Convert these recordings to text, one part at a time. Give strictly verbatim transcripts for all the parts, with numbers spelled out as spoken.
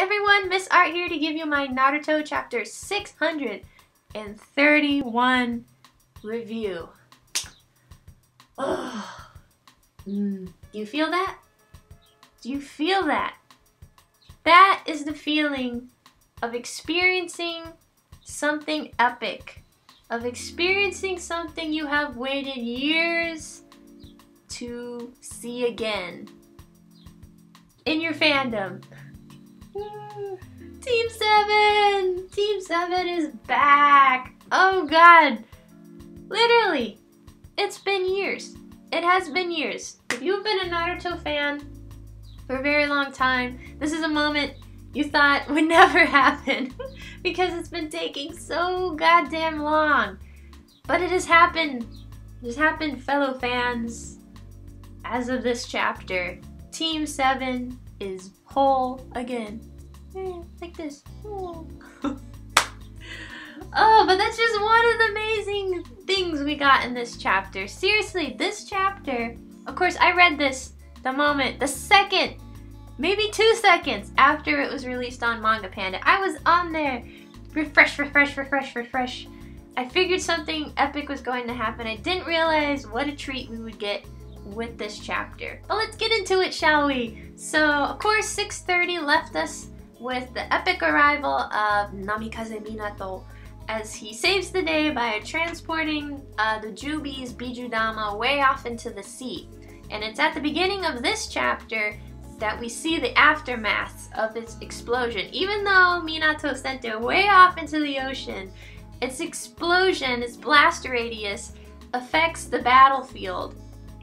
everyone, missART here to give you my Naruto chapter six hundred thirty-one review. Oh. Mm. Do you feel that? Do you feel that? That is the feeling of experiencing something epic, of experiencing something you have waited years to see again in your fandom. Team seven! Team seven is back! Oh god! Literally! It's been years. It has been years. If you've been a Naruto fan for a very long time, this is a moment you thought would never happen because it's been taking so goddamn long. But it has happened. It has happened, fellow fans. As of this chapter, Team seven is whole again. Like this. Oh, but that's just one of the amazing things we got in this chapter. Seriously, this chapter, of course, I read this the moment, the second, maybe two seconds after it was released on Manga Panda. I was on there. Refresh, refresh, refresh, refresh. I figured something epic was going to happen. I didn't realize what a treat we would get with this chapter. But let's get into it, shall we? So, of course, six thirty left us with the epic arrival of Namikaze Minato as he saves the day by transporting uh, the Jubi's Bijudama way off into the sea. And it's at the beginning of this chapter that we see the aftermath of its explosion. Even though Minato sent it way off into the ocean, its explosion, its blast radius, affects the battlefield.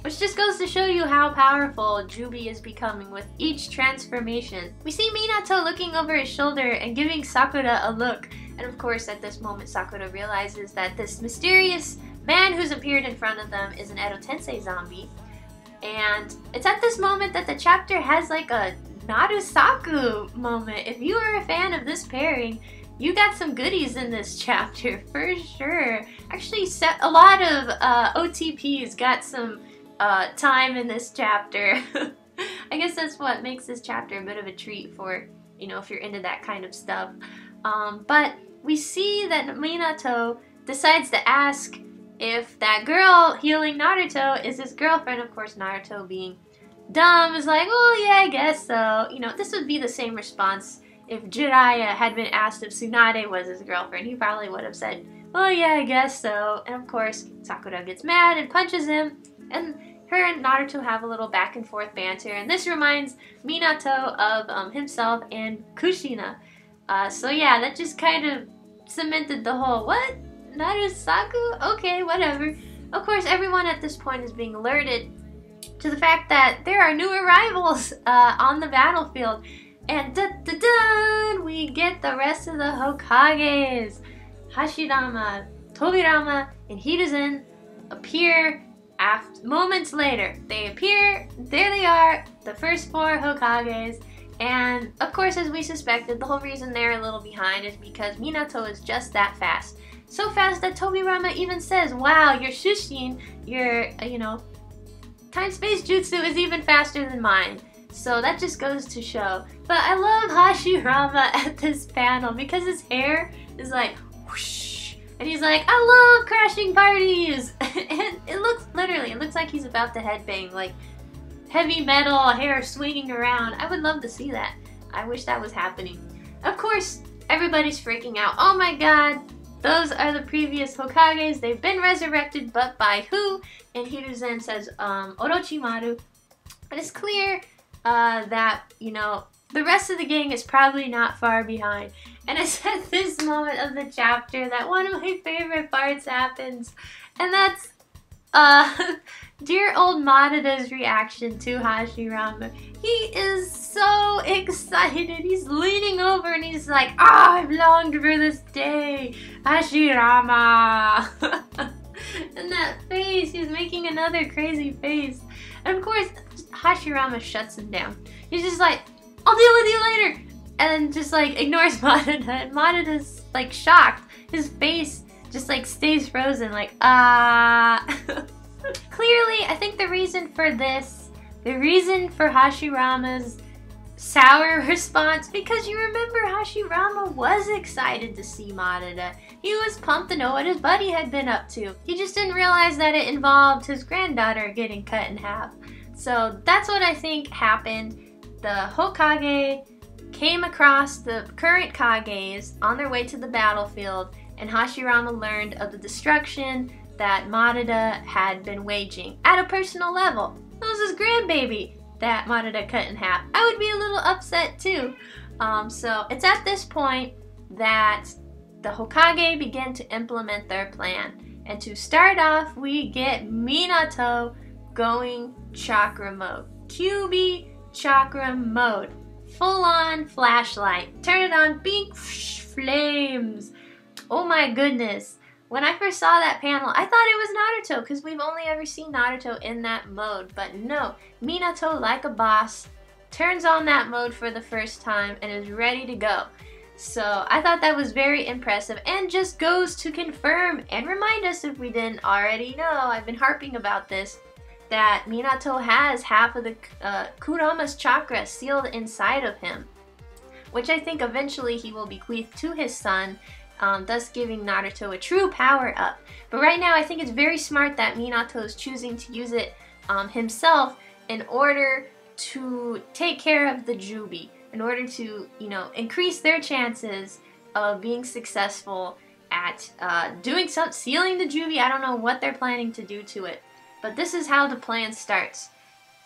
Which just goes to show you how powerful Jubi is becoming with each transformation. We see Minato looking over his shoulder and giving Sakura a look. And of course, at this moment, Sakura realizes that this mysterious man who's appeared in front of them is an Edo Tensei zombie. And it's at this moment that the chapter has like a Narusaku moment. If you are a fan of this pairing, you got some goodies in this chapter, for sure. Actually, a lot of uh, O T Ps got some Uh, time in this chapter. I guess that's what makes this chapter a bit of a treat for, you know, if you're into that kind of stuff. Um, but we see that Minato decides to ask if that girl healing Naruto is his girlfriend. Of course, Naruto, being dumb, is like, well, yeah, I guess so. You know, this would be the same response if Jiraiya had been asked if Tsunade was his girlfriend. He probably would have said, well, yeah, I guess so. And of course, Sakura gets mad and punches him. And her and Naruto have a little back and forth banter, and this reminds Minato of um, himself and Kushina. Uh, so yeah, that just kind of cemented the whole, what? Narusaku? Okay, whatever. Of course, everyone at this point is being alerted to the fact that there are new arrivals uh, on the battlefield. And da-da-da, we get the rest of the Hokages. Hashirama, Tobirama, and Hiruzen appear. After, moments later, they appear, there they are, the first four Hokages, and of course, as we suspected, the whole reason they're a little behind is because Minato is just that fast. So fast that Tobirama even says, wow, your Shushin, your, you know, time-space jutsu is even faster than mine. So that just goes to show. But I love Hashirama at this panel because his hair is like whoosh. And he's like, I love crashing parties! And it looks, literally, it looks like he's about to headbang, like heavy metal, hair swinging around. I would love to see that. I wish that was happening. Of course, everybody's freaking out. Oh my god, those are the previous Hokages. They've been resurrected, but by who? And Hiruzen says, um, Orochimaru. But it's clear uh, that, you know, the rest of the gang is probably not far behind. And it's at this moment of the chapter that one of my favorite parts happens. And that's uh, dear old Madara's reaction to Hashirama. He is so excited. He's leaning over and he's like, ah, oh, I've longed for this day, Hashirama. And that face, he's making another crazy face. And of course, Hashirama shuts him down. He's just like, I'll deal with you later! And just like ignores Madara, and Madara's like shocked. His face just like stays frozen, like ah. Uh... Clearly, I think the reason for this, the reason for Hashirama's sour response because you remember Hashirama was excited to see Madara. He was pumped to know what his buddy had been up to. He just didn't realize that it involved his granddaughter getting cut in half. So that's what I think happened. The Hokage came across the current Kages on their way to the battlefield, and Hashirama learned of the destruction that Madara had been waging at a personal level. It was his grandbaby that Madara cut in half. I would be a little upset too. Um, so it's at this point that the Hokage begin to implement their plan. And to start off, we get Minato going chakra mode. Kyuubi chakra mode. Full on flashlight. Turn it on, bink, flames. Oh my goodness. When I first saw that panel, I thought it was Naruto because we've only ever seen Naruto in that mode. But no, Minato, like a boss, turns on that mode for the first time and is ready to go. So I thought that was very impressive and just goes to confirm and remind us, if we didn't already know, I've been harping about this, that Minato has half of the uh, Kurama's chakra sealed inside of him, which I think eventually he will bequeath to his son, um, thus giving Naruto a true power up. But right now I think it's very smart that Minato is choosing to use it um, himself in order to take care of the Jubi, in order to, you know, increase their chances of being successful at uh, doing some, sealing the Jubi. I don't know what they're planning to do to it. But this is how the plan starts.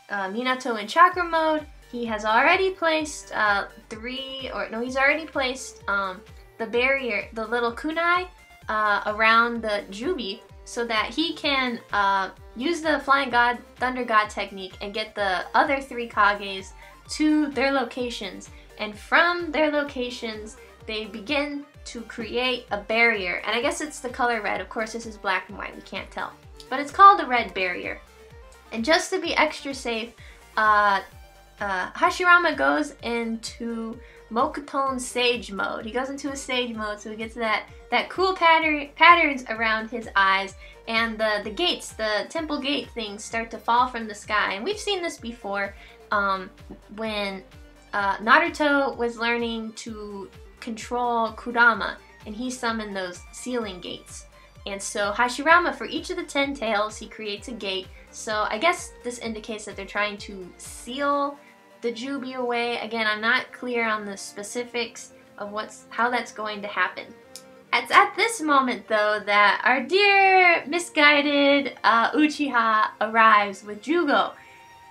Uh, Minato in chakra mode. He has already placed uh, three, or no, he's already placed um, the barrier, the little kunai, uh, around the Jubi, so that he can uh, use the Flying God, Thunder God technique and get the other three Kages to their locations. And from their locations, they begin to create a barrier. And I guess it's the color red. Of course, this is black and white. We can't tell. But it's called a red barrier. And just to be extra safe, uh, uh, Hashirama goes into Mokuton sage mode. He goes into a sage mode, so we get to that, that cool pattern, patterns around his eyes, and the, the gates, the temple gate things start to fall from the sky. And we've seen this before um, when uh, Naruto was learning to control Kurama, and he summoned those sealing gates. And so Hashirama, for each of the ten tails, he creates a gate. So I guess this indicates that they're trying to seal the Jubi away. Again, I'm not clear on the specifics of what's, how that's going to happen. It's at this moment, though, that our dear misguided uh, Uchiha arrives with Jugo.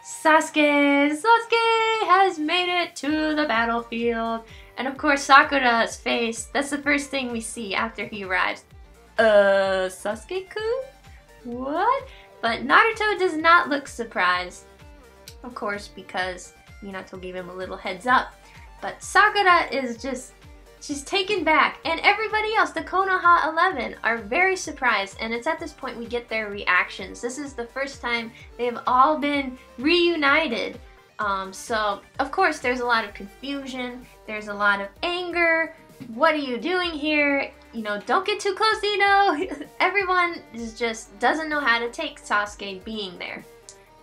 Sasuke, Sasuke has made it to the battlefield. And of course, Sakura's face, that's the first thing we see after he arrives. Uh, Sasuke-kun? What? But Naruto does not look surprised, of course, because Minato gave him a little heads up. But Sakura is just, she's taken back, and everybody else, the Konoha eleven, are very surprised, and it's at this point we get their reactions. This is the first time they've all been reunited. Um, so, of course, there's a lot of confusion, there's a lot of anger. What are you doing here? You know, don't get too close, you know. Everyone is just doesn't know how to take Sasuke being there.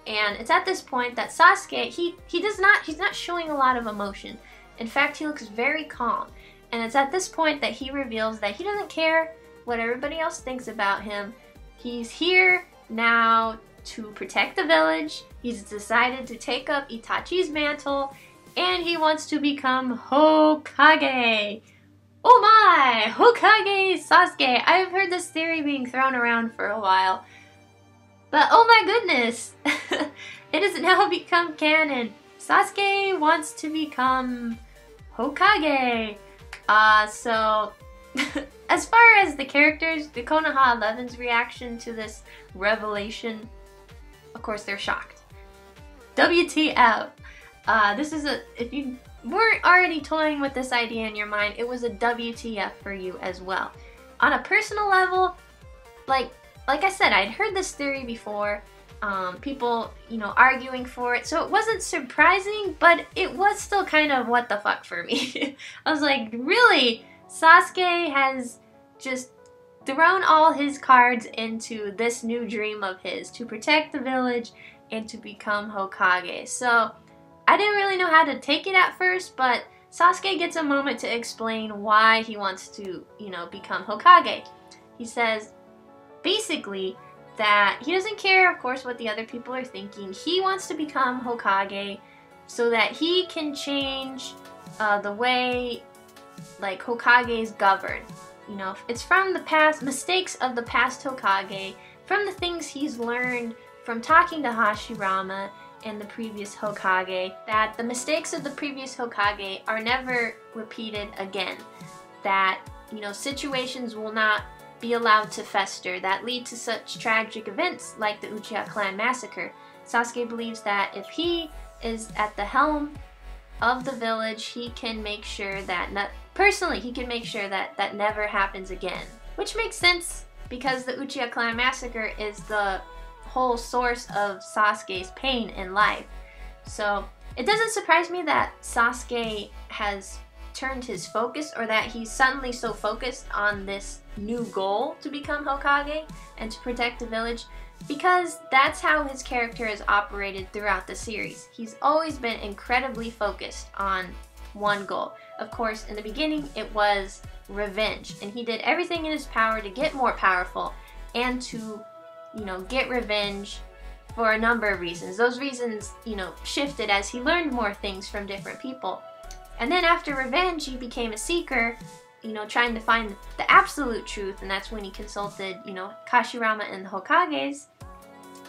And it's at this point that Sasuke, he, he does not, he's not showing a lot of emotion. In fact, he looks very calm. And it's at this point that he reveals that he doesn't care what everybody else thinks about him. He's here now to protect the village. He's decided to take up Itachi's mantle. And he wants to become Hokage. Oh my! Hokage Sasuke! I've heard this theory being thrown around for a while. But oh my goodness! It has now become canon. Sasuke wants to become Hokage! Uh, so, as far as the characters, the Konoha eleven's reaction to this revelation, of course they're shocked. W T F! Uh, this is a... if you weren't already toying with this idea in your mind, it was a W T F for you as well. On a personal level, like like I said, I'd heard this theory before, um, people, you know, arguing for it, so it wasn't surprising, but it was still kind of what the fuck for me. I was like, really? Sasuke has just thrown all his cards into this new dream of his to protect the village and to become Hokage. So I didn't really know how to take it at first, but Sasuke gets a moment to explain why he wants to, you know, become Hokage. He says, basically, that he doesn't care, of course, what the other people are thinking. He wants to become Hokage so that he can change uh, the way, like, Hokage is governed. You know, it's from the past, mistakes of the past Hokage, from the things he's learned from talking to Hashirama and the previous Hokage, that the mistakes of the previous Hokage are never repeated again. That, you know, situations will not be allowed to fester that lead to such tragic events like the Uchiha clan massacre. Sasuke believes that if he is at the helm of the village, he can make sure that, not, personally, he can make sure that that never happens again. Which makes sense because the Uchiha clan massacre is the whole source of Sasuke's pain in life. So it doesn't surprise me that Sasuke has turned his focus, or that he's suddenly so focused on this new goal to become Hokage and to protect the village, because that's how his character has operated throughout the series. He's always been incredibly focused on one goal. Of course, in the beginning it was revenge, and he did everything in his power to get more powerful and to, you know, get revenge for a number of reasons. Those reasons, you know, shifted as he learned more things from different people. And then after revenge, he became a seeker, you know, trying to find the absolute truth, and that's when he consulted, you know, Hashirama and the Hokages.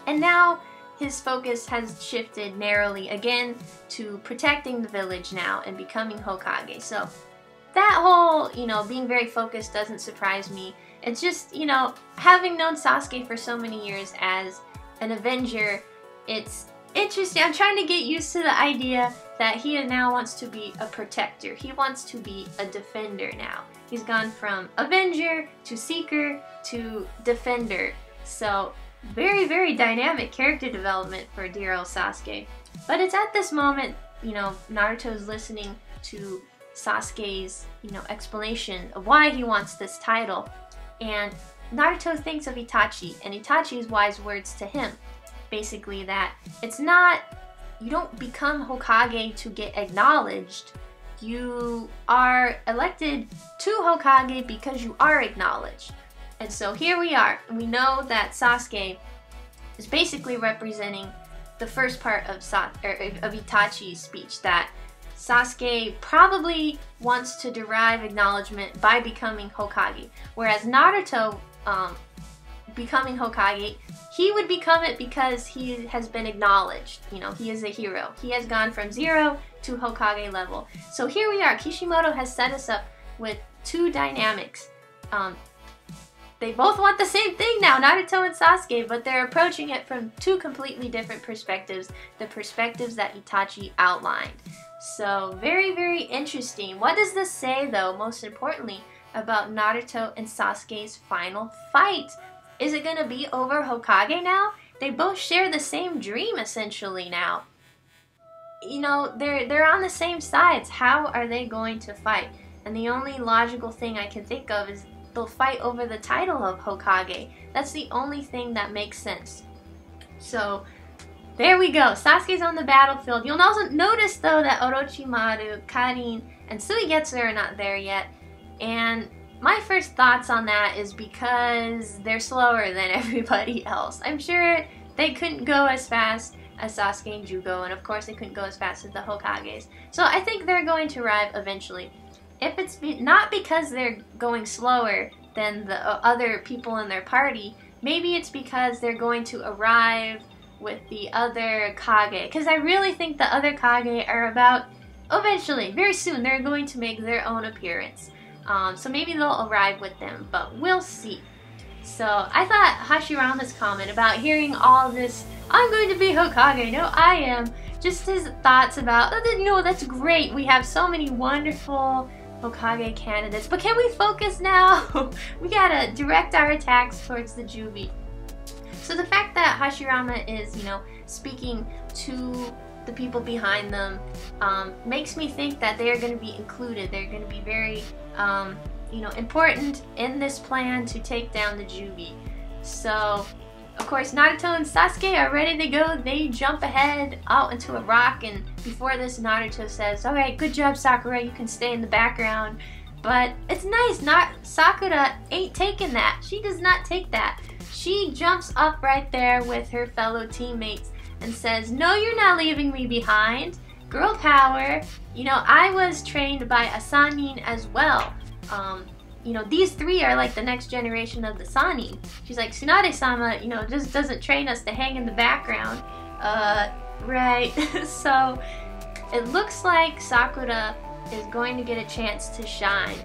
And now his focus has shifted narrowly again to protecting the village now and becoming Hokage. So that whole, you know, being very focused doesn't surprise me. It's just, you know, having known Sasuke for so many years as an Avenger, it's interesting. I'm trying to get used to the idea that he now wants to be a protector. He wants to be a defender now. He's gone from Avenger to Seeker to Defender. So very, very dynamic character development for dear old Sasuke. But it's at this moment, you know, Naruto's listening to Sasuke's, you know, explanation of why he wants this title. And Naruto thinks of Itachi and Itachi's wise words to him. Basically that it's not, you don't become Hokage to get acknowledged. You are elected to Hokage because you are acknowledged. And so here we are. We know that Sasuke is basically representing the first part of, Sa er, of Itachi's speech, that Sasuke probably wants to derive acknowledgement by becoming Hokage, whereas Naruto, um, becoming Hokage, he would become it because he has been acknowledged. You know, he is a hero. He has gone from zero to Hokage level. So here we are. Kishimoto has set us up with two dynamics. Um, they both want the same thing now, Naruto and Sasuke, but they're approaching it from two completely different perspectives, the perspectives that Itachi outlined. So very, very interesting. What does this say, though, most importantly, about Naruto and Sasuke's final fight? Is it going to be over Hokage now? They both share the same dream, essentially, now. You know, they're, they're on the same sides. How are they going to fight? And the only logical thing I can think of is they'll fight over the title of Hokage. That's the only thing that makes sense. So, there we go. Sasuke's on the battlefield. You'll also notice, though, that Orochimaru, Karin, and Suigetsu are not there yet. And my first thoughts on that is because they're slower than everybody else. I'm sure they couldn't go as fast as Sasuke and Jugo, and of course they couldn't go as fast as the Hokages. So I think they're going to arrive eventually. If it's be not because they're going slower than the other people in their party, maybe it's because they're going to arrive with the other Kage. Because I really think the other Kage are about, eventually, very soon, they're going to make their own appearance. Um, so maybe they'll arrive with them, but we'll see. So I thought Hashirama's comment about hearing all this, I'm going to be Hokage, no I am, just his thoughts about, oh, you know, that's great, we have so many wonderful Hokage candidates, but can we focus now? We gotta direct our attacks towards the Jubi. So the fact that Hashirama is, you know, speaking to the people behind them um, makes me think that they are going to be included. They're going to be very, um, you know, important in this plan to take down the Jubi. So Of course, Naruto and Sasuke are ready to go. They jump ahead out into a rock, and before this, Naruto says, "Okay, good job, Sakura. You can stay in the background." But it's nice, not Sakura ain't taking that. She does not take that. She jumps up right there with her fellow teammates and says, "No, you're not leaving me behind. Girl power. You know, I was trained by a Sanin as well. Um, you know, these three are like the next generation of the Sanin." She's like, "Tsunade-sama, you know, just doesn't train us to hang in the background." Uh, right. So it looks like Sakura is going to get a chance to shine.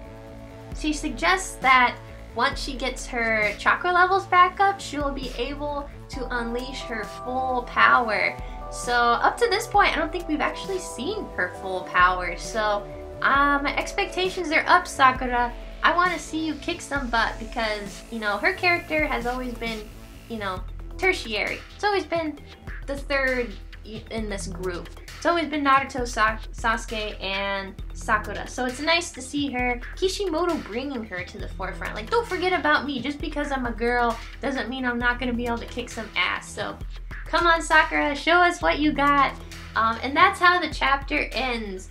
She suggests that once she gets her chakra levels back up, she'll be able to unleash her full power. So up to this point, I don't think we've actually seen her full power. So um, my expectations are up, Sakura. I want to see you kick some butt because, you know, her character has always been, you know, tertiary. It's always been the third in this group. It's always been Naruto, Sasuke, and Sakura. So it's nice to see her, Kishimoto bringing her to the forefront. Like, don't forget about me. Just because I'm a girl doesn't mean I'm not going to be able to kick some ass. So come on, Sakura, show us what you got. Um, and that's how the chapter ends.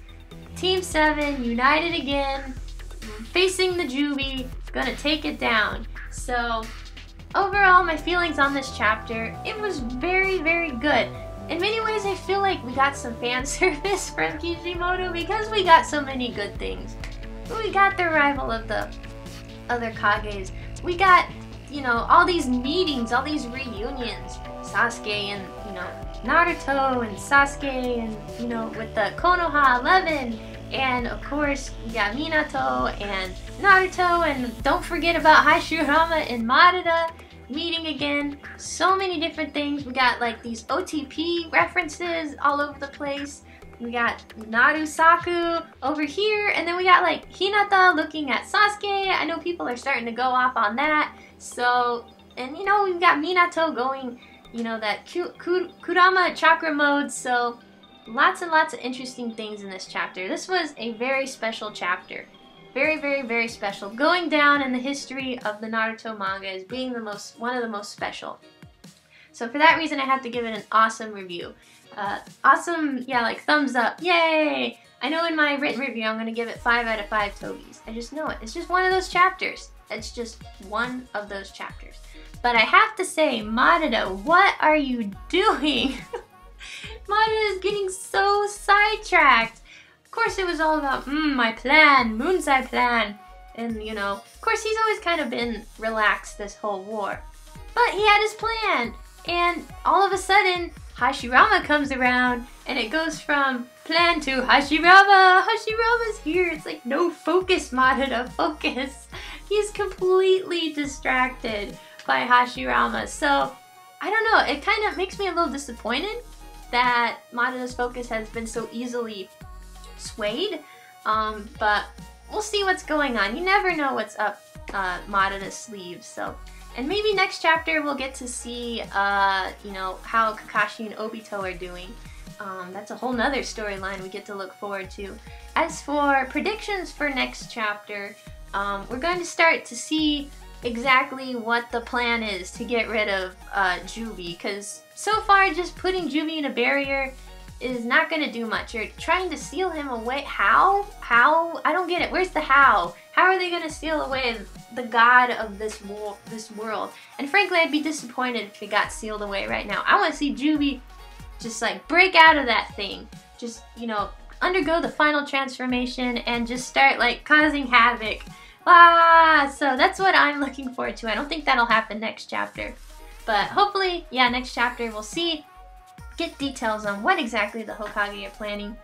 Team seven united again, facing the Jubi, gonna take it down. So overall, my feelings on this chapter, it was very, very good. In many ways, I feel like we got some fan service from Kishimoto because we got so many good things. We got the arrival of the other Kages. We got, you know, all these meetings, all these reunions. Sasuke and, you know, Naruto and Sasuke and, you know, with the Konoha eleven. And, of course, we got Minato and Naruto. And don't forget about Hashirama and Madara meeting again. So many different things. We got like these O T P references all over the place. We got Narusaku over here, and then we got like Hinata looking at Sasuke. I know people are starting to go off on that. So, and you know, we've got Minato going, you know, that Kurama chakra mode. So lots and lots of interesting things in this chapter. This was a very special chapter. Very, very, very special. Going down in the history of the Naruto manga as being the most, one of the most special. So for that reason, I have to give it an awesome review. Uh, awesome, yeah, like thumbs up. Yay! I know in my written review, I'm going to give it five out of five Tobis. I just know it. It's just one of those chapters. It's just one of those chapters. But I have to say, Madara, what are you doing? Madara is getting so sidetracked. Of course it was all about mm, my plan, Munzai plan, and you know, of course he's always kind of been relaxed this whole war, but he had his plan, and all of a sudden Hashirama comes around and it goes from plan to Hashirama, Hashirama's here. It's like, no, focus Madara, focus. He's completely distracted by Hashirama, so I don't know, it kind of makes me a little disappointed that Madara's focus has been so easily swayed, um, but we'll see what's going on. You never know what's up uh, Madara's sleeves. So, and maybe next chapter we'll get to see, uh, you know, how Kakashi and Obito are doing. Um, that's a whole nother storyline we get to look forward to. As for predictions for next chapter, um, we're going to start to see exactly what the plan is to get rid of uh, Jubi, because so far just putting Jubi in a barrier is not going to do much. You're trying to seal him away. How? How? I don't get it. Where's the how? How are they going to seal away the god of this, wo this world? And frankly, I'd be disappointed if he got sealed away right now. I want to see Jubi just like break out of that thing. Just, you know, undergo the final transformation and just start like causing havoc. Ah! So that's what I'm looking forward to. I don't think that'll happen next chapter. But hopefully, yeah, next chapter we'll see. Get details on what exactly the Hokage are planning,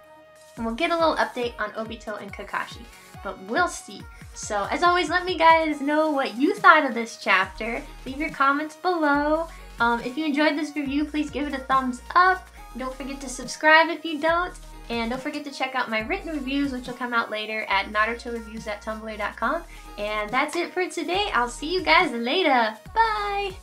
and we'll get a little update on Obito and Kakashi, but we'll see. So as always, let me guys know what you thought of this chapter. Leave your comments below. Um, if you enjoyed this review, please give it a thumbs up. Don't forget to subscribe if you don't, and don't forget to check out my written reviews, which will come out later at naruto reviews dot tumblr dot com. And that's it for today. I'll see you guys later. Bye!